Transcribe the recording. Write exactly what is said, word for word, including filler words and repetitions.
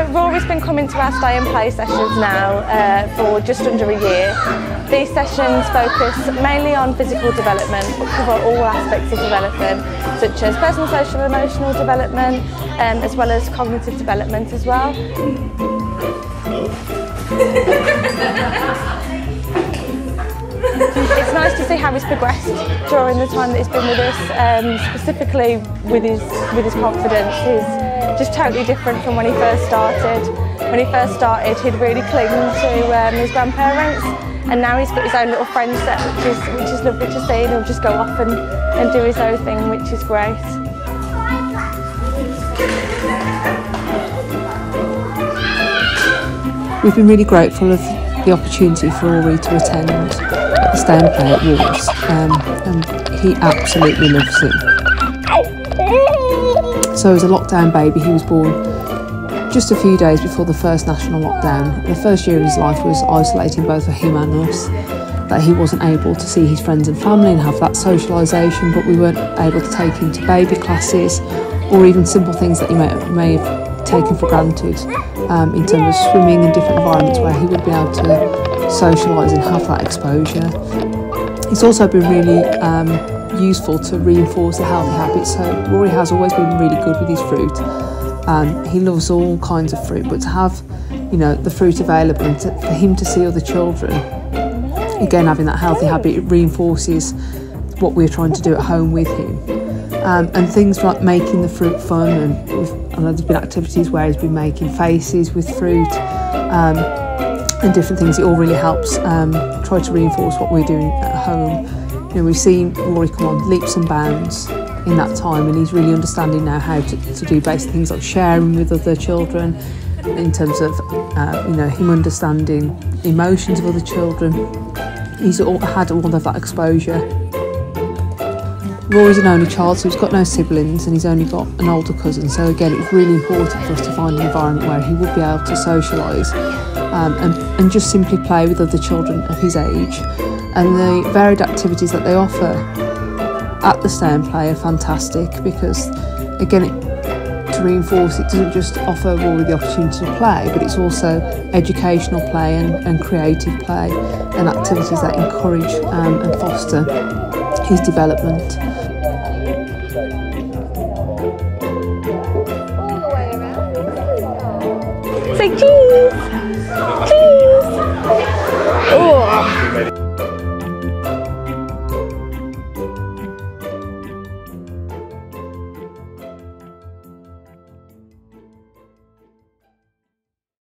Uh, Rory's been coming to our Stay and Play sessions now uh, for just under a year. These sessions focus mainly on physical development, but cover all aspects of development, such as personal, social, and emotional development, um, as well as cognitive development as well. It's nice to see how he's progressed during the time that he's been with us, um, specifically with his, with his confidence. He's just totally different from when he first started. When he first started, he'd really cling to um, his grandparents, and now he's got his own little friend set, which is, which is lovely to see, and he'll just go off and, and do his own thing, which is great. We've been really grateful of the opportunity for Rory to attend the Stay and Play at Wolves, um, and he absolutely loves it. So as a lockdown baby, he was born just a few days before the first national lockdown. The first year of his life was isolating both for him and us, that he wasn't able to see his friends and family and have that socialisation, but we weren't able to take him to baby classes or even simple things that he may, may have taken for granted um, in terms of swimming and different environments where he would be able to socialise and have that exposure. It's also been really um, useful to reinforce the healthy habits. So Rory has always been really good with his fruit. Um, he loves all kinds of fruit, but to have, you know, the fruit available and to, for him to see other children, again having that healthy habit, it reinforces what we're trying to do at home with him. Um, and things like making the fruit fun, and we've, I know there's been activities where he's been making faces with fruit um, and different things. It all really helps um, try to reinforce what we're doing at home. You know, we've seen Rory come on leaps and bounds in that time, and he's really understanding now how to, to do basic things like sharing with other children, in terms of uh, you know, him understanding emotions of other children. He's all, had all of that exposure. Rory's an only child, so he's got no siblings, and he's only got an older cousin, so again it was really important for us to find an environment where he would be able to socialise um, and, and just simply play with other children of his age. And the varied activities that they offer at the Stay and Play are fantastic, because again, it, to reinforce, it doesn't just offer Rory the opportunity to play, but it's also educational play and, and creative play and activities that encourage um, and foster his development.